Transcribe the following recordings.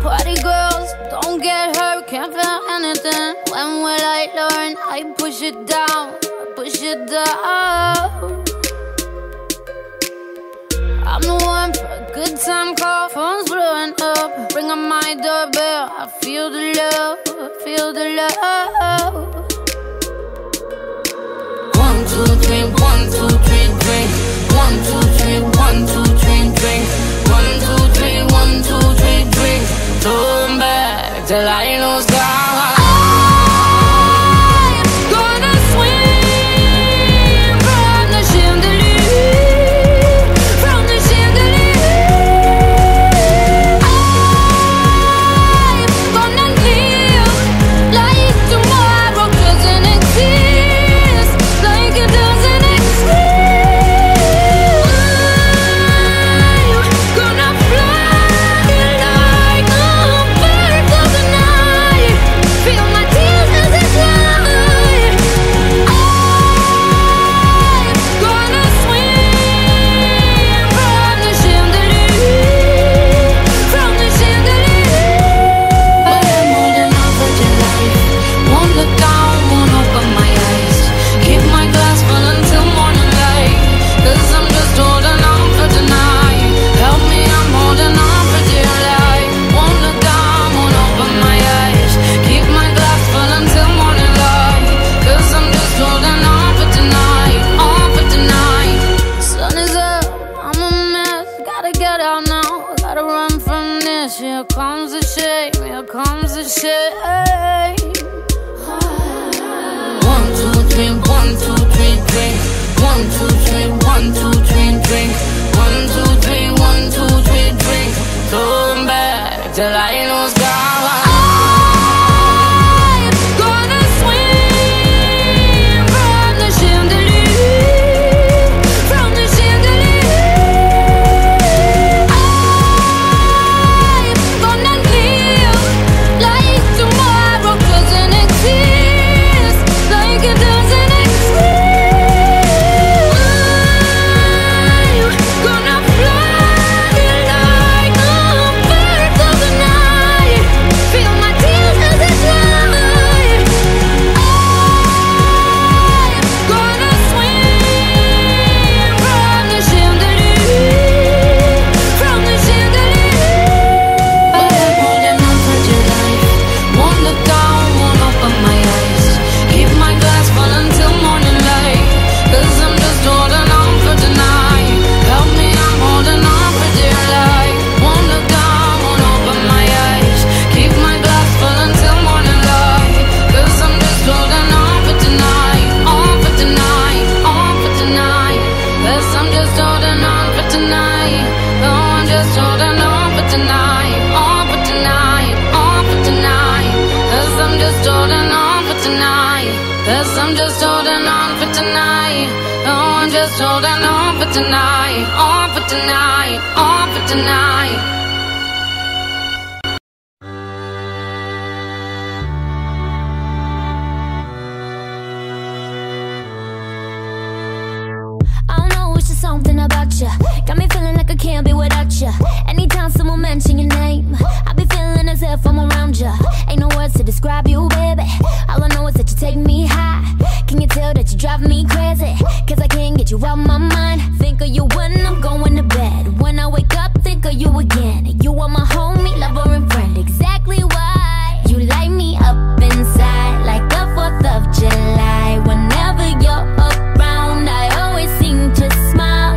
Party girls, don't get hurt, can't feel anything. When will I learn? I push it down, push it down. I'm the one for a good time call, phone's blowing up. Ring on my doorbell, I feel the love, I feel the love. 1, 2, 3, 1, 2, 3, drink. 1, 2, 3, 1, 2, 3, drink. 1, 2, 3, 1, 2, 3, drink. Turn back till I lose God. Here comes the shame, here comes the shame. 1, 2, 3, 1, 2, 3, drink. 1, 2, 3, 1, 2, 3, drink. 1, 2, 3, 1, 2, 3, drink. Turn back till I lose God. Yes, I'm just holding on for tonight. Oh, I'm just holding on for tonight. On for tonight. On for tonight. Something about you got me feeling like I can't be without you. Anytime someone mention your name, I be feeling as if I'm around you. Ain't no words to describe you, baby. All I know is that you take me high. Can you tell that you drive me crazy? Cause I can't get you out my mind. Think of you when I'm going to bed. When I wake up, think of you again. You are my homie, lover, and friend. Exactly why you light me up inside like the 4th of July. Whenever you're around, I always seem to smile.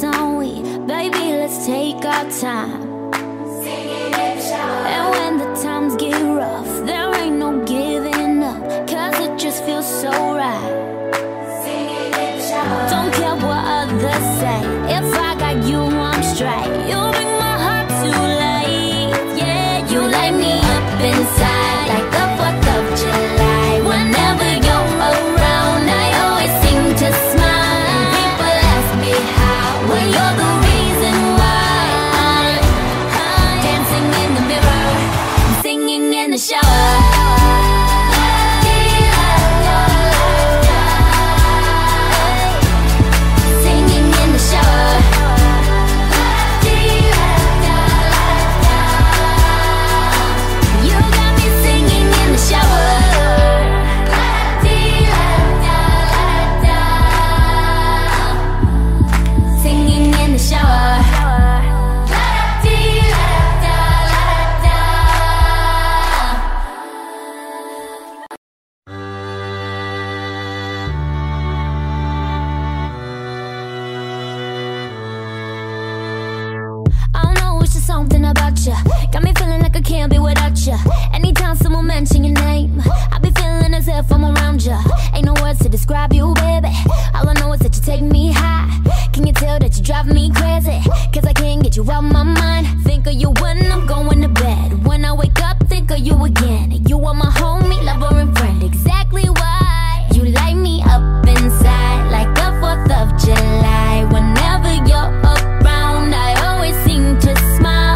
some weed. Baby, let's take our time. And when the times get rough, there ain't no giving up, cause it just feels so right. Don't care what others say, if I got you, I'm straight. You bring my heart to life, yeah. You light me up inside like the 4th of July. Whenever you're around, I always seem to smile. And people ask me how, well, you're the reason why. I'm dancing in the mirror, I'm singing in the shower. Something about you got me feeling like I can't be without you. Anytime someone mention your name, I be feeling as if I'm around you. Ain't no words to describe you, baby. All I know is that you take me high. Can you tell that you drive me crazy? Cause I can't get you out my mind. Think of you when I'm going to bed. When I wake up, think of you again. You are my homie, lover, and friend. Exactly why you light me up inside like the 4th of July. Whenever you're around, I always seem to smile.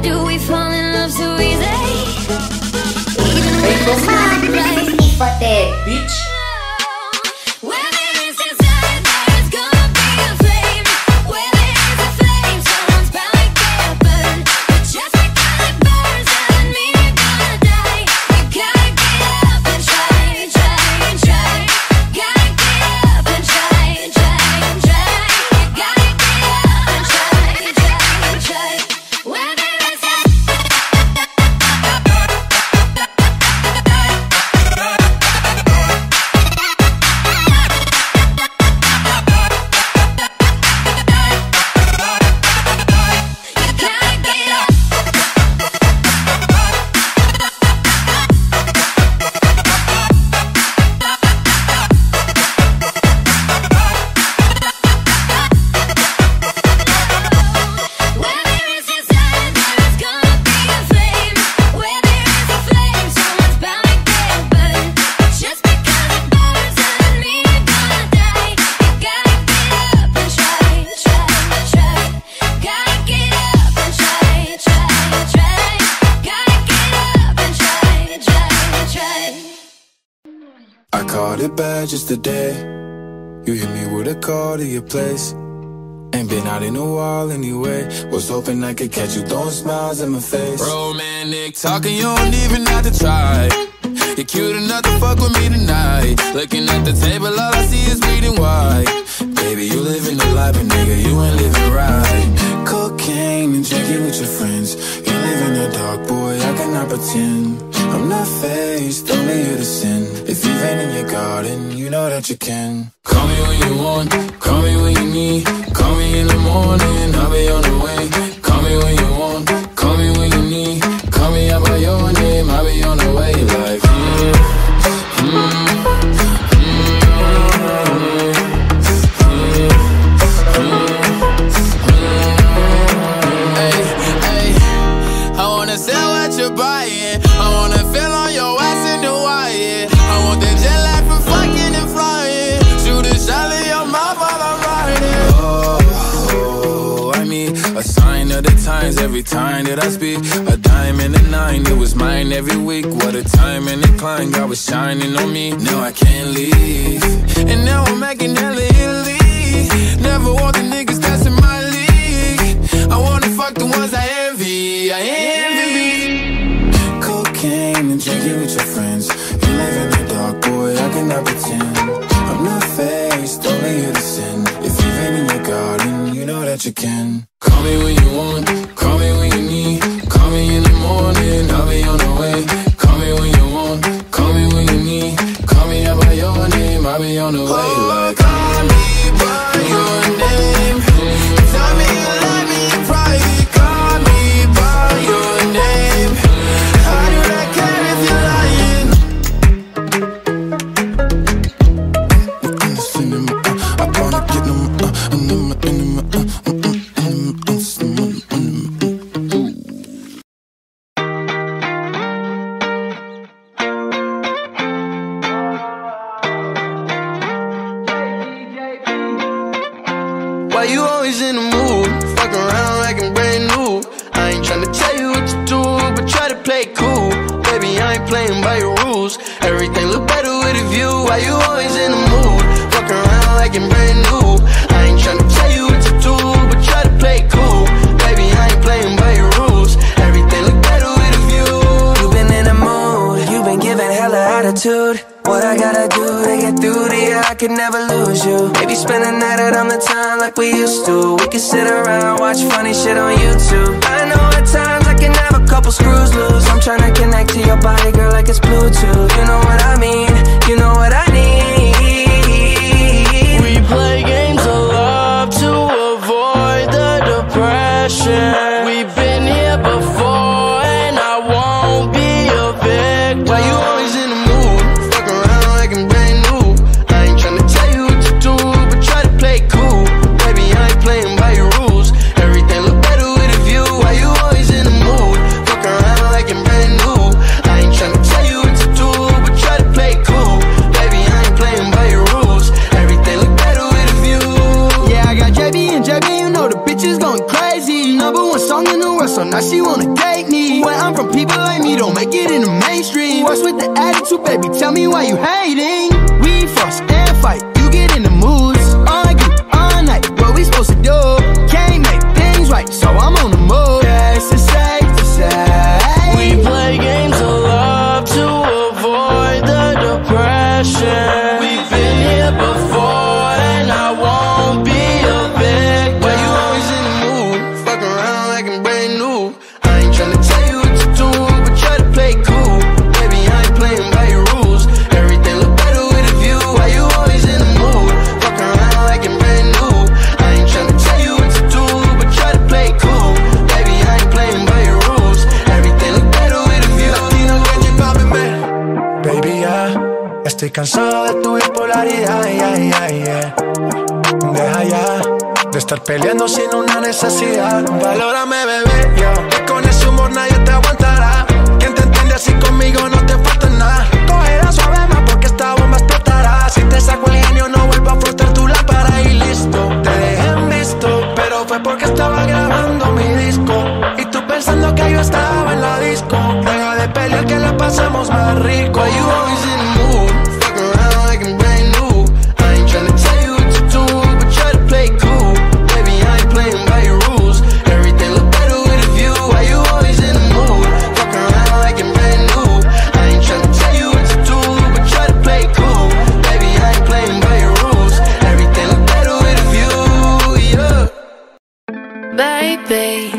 Why do we fall in love so easy? Even when it's not right. Ifate, bitch. I caught it bad just today. You hit me with a call to your place. Ain't been out in a while anyway. Was hoping I could catch you throwing smiles in my face. Romantic talking, you don't even have to try. You're cute enough to fuck with me tonight. Looking at the table, all I see is bleeding white. Baby, you living the life, but nigga, you ain't living right. Cocaine and drinking with your friends. You live in the dark, boy, I cannot pretend. I'm not faced, only you to sin. If you've been in your garden, you know that you can. Call me when you want, call me when you need. Call me in the morning, I'll be on the way. Call me when you want, call me when you need. Call me out by your name, I'll be on the way. Like, hey, hey, I wanna sell what you're buying. I wanna feel on your ass in Hawaii. I want that jet lag from fucking and flying. Shoot a shot in your mouth while I'm riding. Oh, I mean, a sign of the times every time that I speak. A dime and a nine, it was mine every week. What a time and incline, God was shining on me. Now I can't leave, and now I'm making hella Italy. Never want the niggas that's in my league. I wanna fuck the ones I envy, I envy. Drinking with your friends, you live in the dark, boy, I cannot pretend. I'm not faced, only you to sin. If you've been in your garden, you know that you can. Call me when you want, call me when you need. Call me in the morning, I'll be on the way. Call me when you want, call me when you need. Call me out by your name, I'll be on the way. Oh, like, call me by your name. Tell me you love me in private. Call me by your name. What I gotta do to get through to you, I could never lose you. Maybe spend the night out on the town like we used to. We could sit around, watch funny shit on YouTube. I know at times I can have a couple screws loose. I'm tryna connect to your body, girl, like it's Bluetooth. You know what I mean, you know what I need. We play games of love to avoid the depression. We've been here before and I won't be a victim. Why you always in the a song in the world, so now she wanna date me. When I'm from, people like me don't make it in the mainstream. What's with the attitude, baby? Tell me why you hating. We fuss and fight, you get in the moods. Argue all night, what we supposed to do? Can't make things right, so I'm on the move. Yes, it's safe to say we play games of love to avoid the depression. We've been here before, and I won't be a victim. Why you always in the mood? Fuck around like I'm brand new. I ain't tryna tell you what to do, but try to play cool. Baby, I ain't playing by your rules. Everything look better with a view. Why you always in the mood? Fuck around like I'm brand new. I ain't tryna tell you what to do, but try to play cool. Baby, I ain't playing by your rules. Everything look better with a view. Latino, get you poppin', man. Baby, estoy cansado de tu bipolaridad, Deja ya de estar peleando sin una necesidad. Valórame, bebé, que con ese humor nadie te aguantará. Quien te entiende así conmigo no te falta nada. Cógela suave, ma, porque esta bomba explotará. Si te saco el genio no vuelvo a frotar tu lámpara. Y listo, te dejé en visto, pero fue porque estaba grabando mi disco y tú pensando que yo estaba en la disco. Deja de pelear que la pasamos más rico. Why you always in the mood? Fuck around like I'm brand new. I ain't tryna tell you what to do, but try to play cool. Baby, I ain't playing by your rules. Everything look better with a view. Why you always in the mood? Fuck around like I'm brand new. I ain't tryna tell you what to do, but try to play cool. Baby, I ain't playing by your rules. Everything look better with a view, yeah. Baby,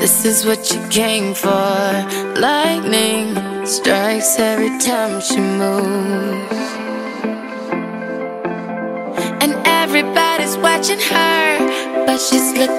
this is what you came for. Lightning strikes every time she moves, and everybody's watching her, but she's looking at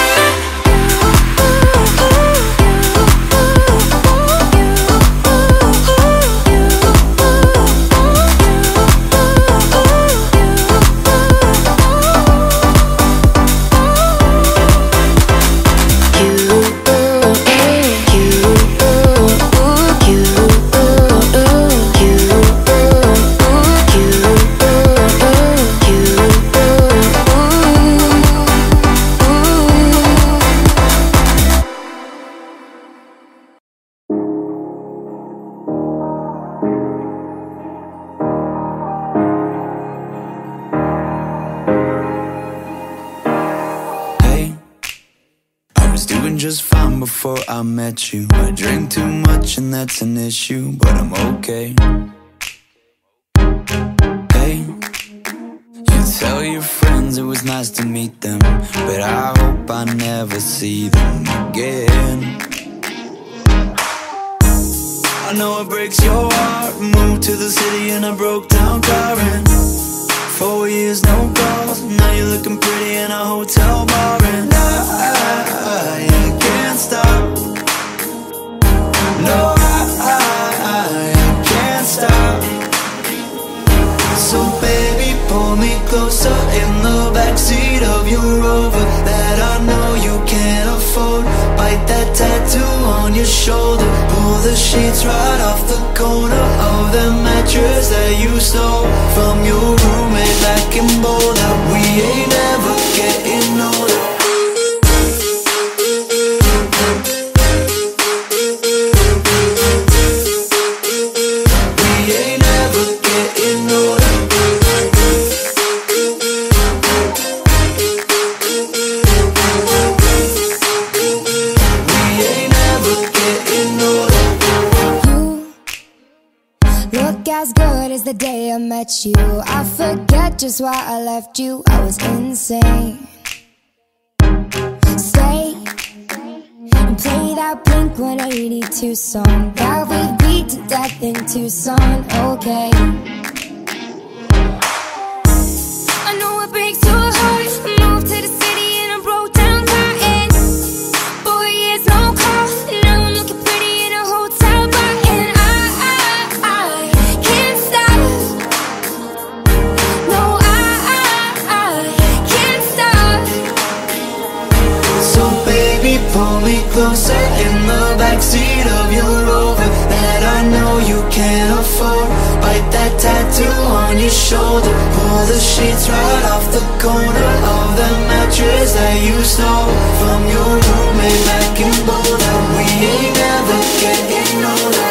you, doing just fine before I met you. I drink too much and that's an issue, but I'm okay. Hey, you tell your friends it was nice to meet them, but I hope I never see them again. I know it breaks your heart. Moved to the city in a broke down car, and 4 years, no calls. Now you're looking pretty in a hotel bar, and I can't stop. No, I can't stop. So baby, pull me closer in the backseat of your Rover that I know you can't afford. Bite that tattoo on your shoulder. Pull the sheets right off the corner of the mattress that you stole from your roommate back in Boulder. We ain't ever getting older. As good as the day I met you, I forget just why I left you. I was insane. Stay and play that Blink 182 song that we beat to death in Tucson. Okay, I know it breaks your heart. Moved to the city in a broke down car, and 4 years no call. Now I'm looking pretty in a hotel bar, and I pull me closer in the backseat of your Rover that I know you can't afford. Bite that tattoo on your shoulder. Pull the sheets right off the corner of the mattress that you stole from your roommate back in Boulder. We ain't ever getting older.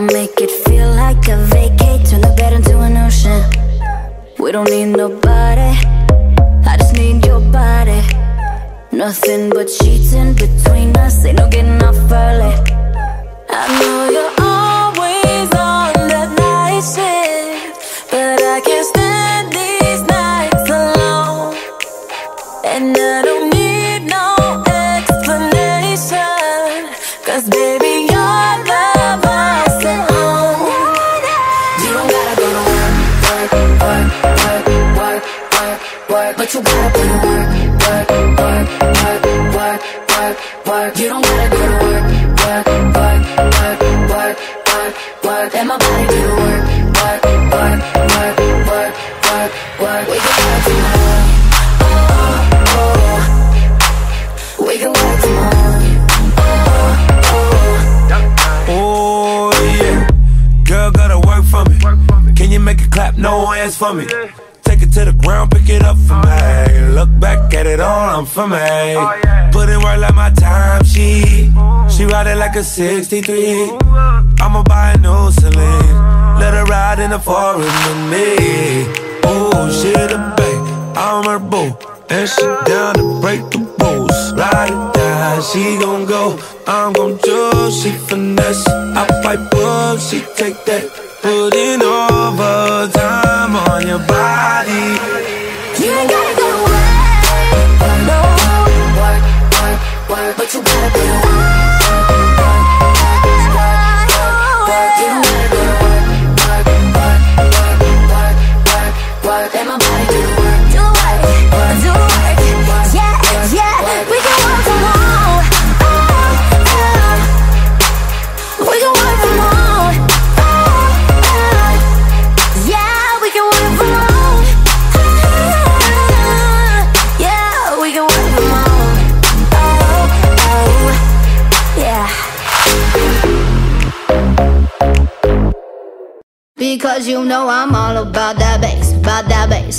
I'll make it feel like a vacate. Turn the bed into an ocean. We don't need nobody, I just need your body. Nothing but sheets in between us, ain't no getting off early. I know you're always on that night shift, but I can't stand these nights alone. And I don't need no explanation, cause baby, you're the boss at home. You don't gotta go to work, work, work, work, work, work, but you gotta put in work, work, work, work, work, work, work. You don't gotta go to work, work, work, work, work, work, work. And my body do the work, work, work, work, work, work, work. We can work tomorrow, oh, oh. We can work tomorrow, oh, oh. Oh yeah, girl gotta work for me. Can you make it clap, no hands for me? Take it to the ground, pick it up for me. Look back at it all, I'm for me. Put in work like my time, she ride it like a 63. I'ma buy a new Celine, let her ride in the forest with me. Oh, she the babe, I'm her boo, and she down to break the rules. Ride or die, she gon' go, I'm gon' choose. She finesse, I pipe up, she take that. Put in overtime on your body. You ain't gotta go to work, no. Work, work, work, but you gotta go to work, work, work, work. You don't gotta go to work, work, work, work, work, work. And my body do work, do work, do work. Yeah, yeah, we can work from home. Oh, oh. We can work from home. Oh, oh. Yeah, we can work from home. Because you know I'm all about that bass,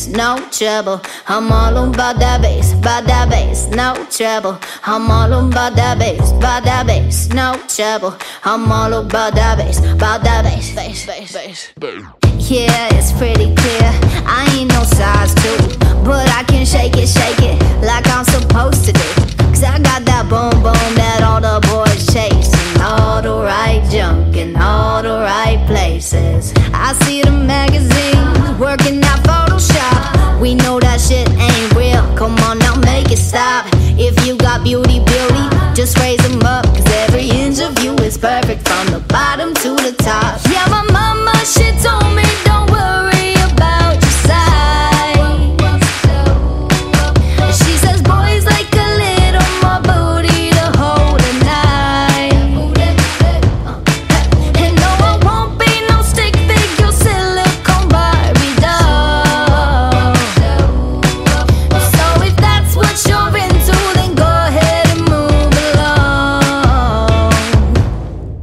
no trouble. I'm all about that bass, no trouble. I'm all about that bass, no trouble. I'm all about that bass, bass, bass, bass, bass. Yeah, it's pretty clear, I ain't no size 2, but I can shake it, like I'm supposed to do. Cause I got that boom, boom that all the boys chase. All the right junk in all the right places. I see the magazines working out Photoshop. We know that shit ain't real, come on now make it stop. If you got beauty, beauty, just raise them up. Cause every inch of you is perfect from the bottom to the top. Yeah, my mama, she told me don't worry about your size. She says boys like a little more booty to hold a knife.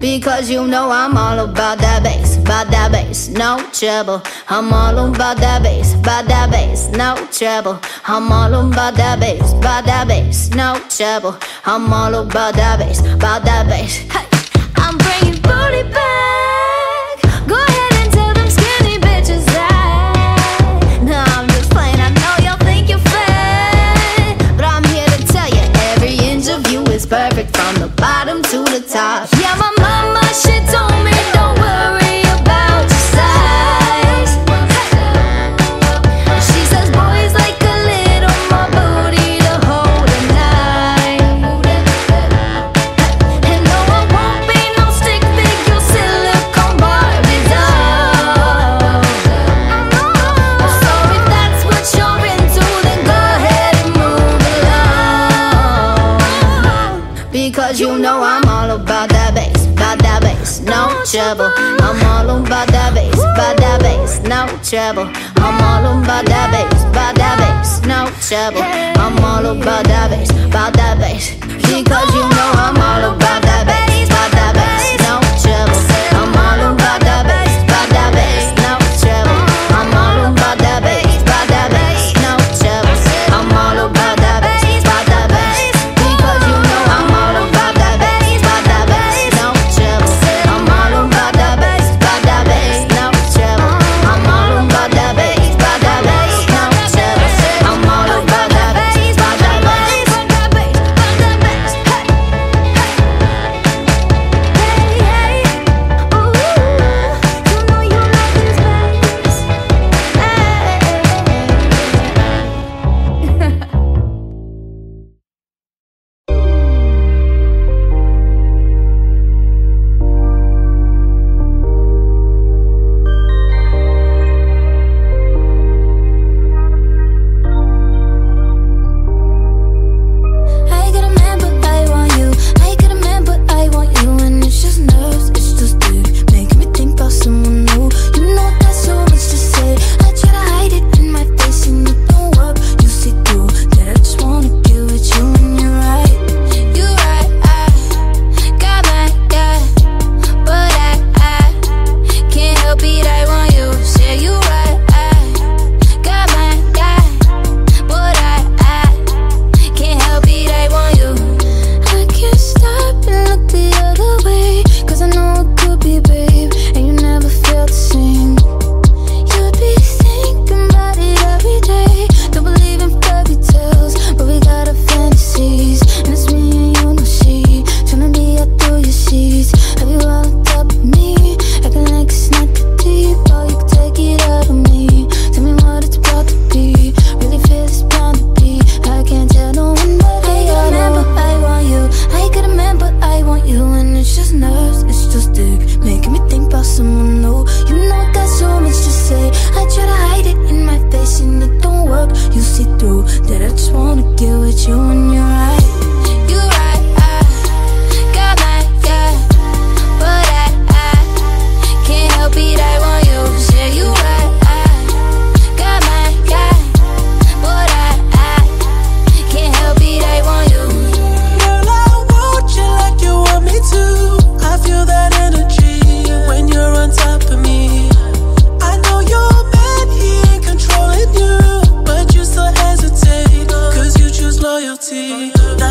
Because you know I'm all about that bass, no trouble. I'm all about that bass, no trouble. I'm all about that bass, no trouble. I'm all about that bass, hey. I'm bringing booty back. Go ahead and tell them skinny bitches that. No, I'm just playing, I know y'all think you're fat, but I'm here to tell you every inch of you is perfect from the bottom to the top. Yeah, my mama, she told me don't worry about your size. She says boys like a little more booty to hold a knife. And no, I won't be no stick figure silicone Barbie doll. So if that's what you're into, then go ahead and move along. Because you know I'm about that bass, no trouble. I'm all about that bass, no trouble. I'm all about that bass, no trouble. I'm all about that bass, because you know I'm all about that bass, no trouble. I'm all about that bass, no trouble. I'm all about that bass, no trouble. I'm all about that bass, because you know I'm all about that bass. I'm all about that bass.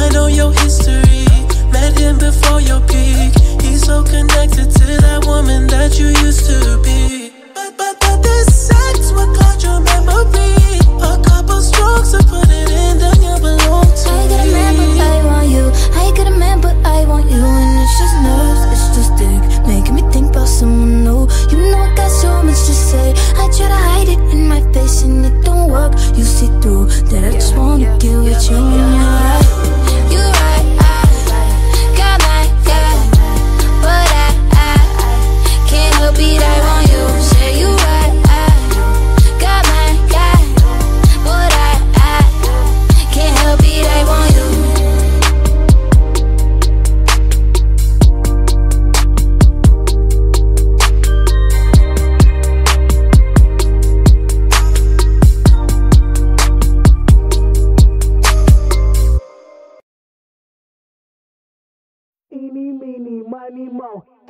I know your history, met him before your peak. He's so connected to that woman that you used to be. But this sex will cloud your memory. A couple strokes to put it in, then you belong to me. I could remember I want you, I could remember I want you. And it's just nerves, it's just dick, making me think about someone new. You know I got so much to say, I try to hide it in my face and it don't work. You see through that I just wanna get with you.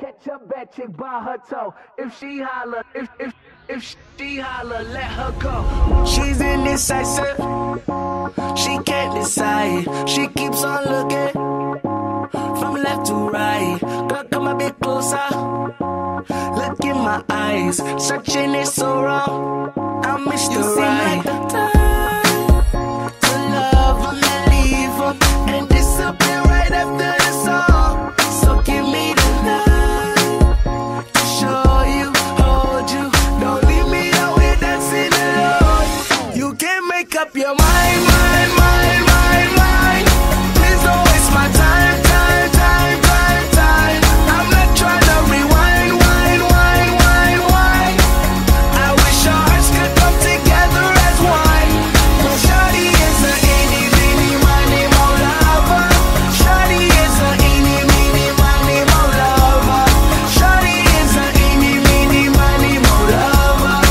Catch a bad chick by her toe. If she holler, if she holler, let her go. She's indecisive, she can't decide. She keeps on looking from left to right. Girl, come a bit closer, look in my eyes. Searching is so wrong, I missed the right. You seem like the time to love her and leave her and disappear right after this all. So give me the your mind. Please don't waste my time. I'm not trying to rewind, wine. I wish our hearts could come together as one. But shawty is a eeny, meeny, miny, moe lover. Shawty is a eeny, meeny, miny, moe lover. Shawty is a eeny, meeny, miny, moe lover.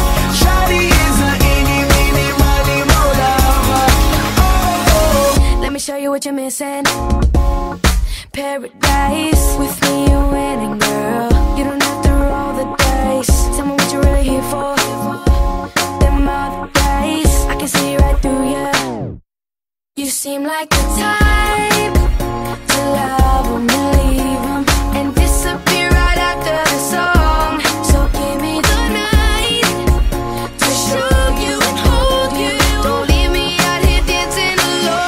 Shawty is a eeny, meeny, miny, moe lover. Let me show you what you're missing. Paradise with me, you're winning, girl. You don't have to roll the dice. Tell me what you're really here for. Them other guys, I can see right through you. You seem like the type to love them and leave them and disappear right after the song. So give me the night to show you and hold you. Don't leave me out here dancing alone.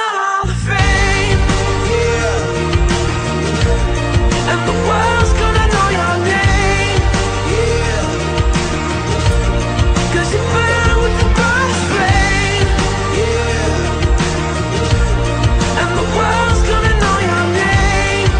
the Hall of Fame, yeah. And the world's gonna know your name, yeah. Cause you burn with the brightest flame, yeah. And the world's gonna know your name,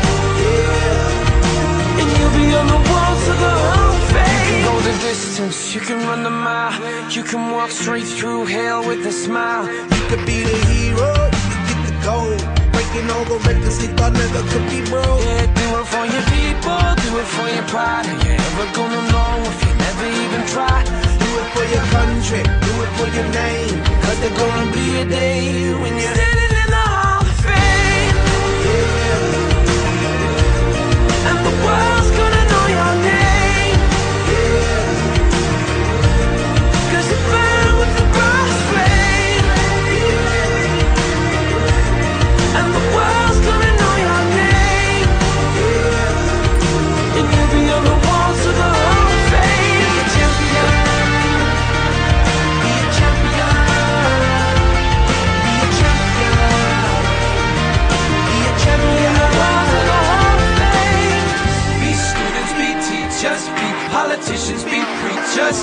yeah. And you'll be on the walls of the Hall of Fame. You can go the distance, you can run the mile, you can walk straight through hell with a smile. You could be the hero, you could get the gold, breaking all the records they thought never could be broke. Yeah, do it for your people, do it for your pride. And you're never gonna know if you never even try. Do it for your country, do it for your name, cause there's gonna be a day when you're standing in the Hall of Fame, yeah. And the world's gonna know your name, yeah. Cause you burn with the bright flame. Politicians, be preachers,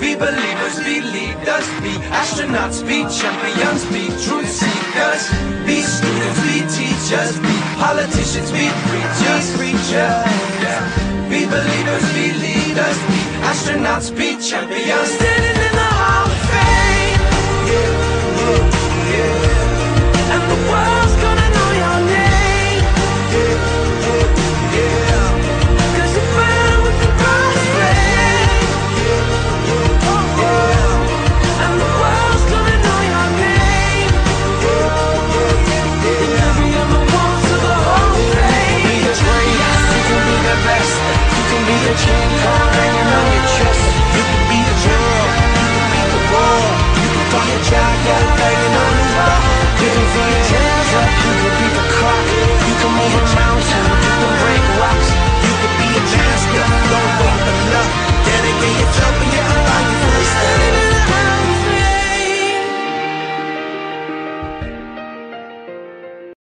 be believers, be leaders, be astronauts, be champions, be truth seekers, be students, be teachers, be politicians, be preachers, be believers, be leaders, be astronauts, be champions, standing in the Hall of Fame, yeah, yeah, yeah. And the world.